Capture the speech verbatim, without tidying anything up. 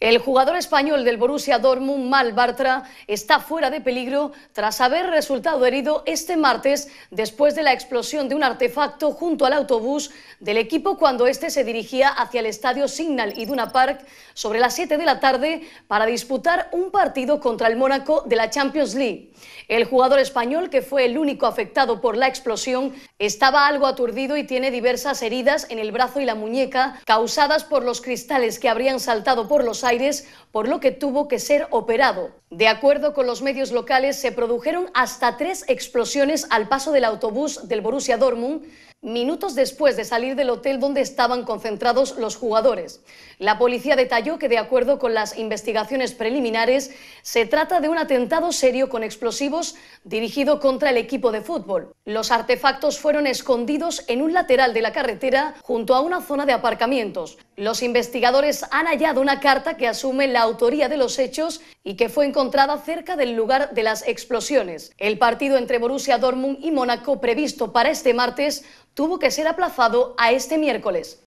El jugador español del Borussia Dortmund, Marc Bartra, está fuera de peligro tras haber resultado herido este martes después de la explosión de un artefacto junto al autobús del equipo cuando este se dirigía hacia el estadio Signal Iduna Park sobre las siete de la tarde para disputar un partido contra el Mónaco de la Champions League. El jugador español, que fue el único afectado por la explosión, estaba algo aturdido y tiene diversas heridas en el brazo y la muñeca causadas por los cristales que habrían saltado por los aires. Aires, por lo que tuvo que ser operado. De acuerdo con los medios locales, se produjeron hasta tres explosiones al paso del autobús del Borussia Dortmund, minutos después de salir del hotel donde estaban concentrados los jugadores. La policía detalló que, de acuerdo con las investigaciones preliminares, se trata de un atentado serio con explosivos dirigido contra el equipo de fútbol. Los artefactos fueron escondidos en un lateral de la carretera junto a una zona de aparcamientos. Los investigadores han hallado una carta que asume la autoría de los hechos y que fue encontrada cerca del lugar de las explosiones. El partido entre Borussia Dortmund y Mónaco, previsto para este martes, tuvo que ser aplazado a este miércoles.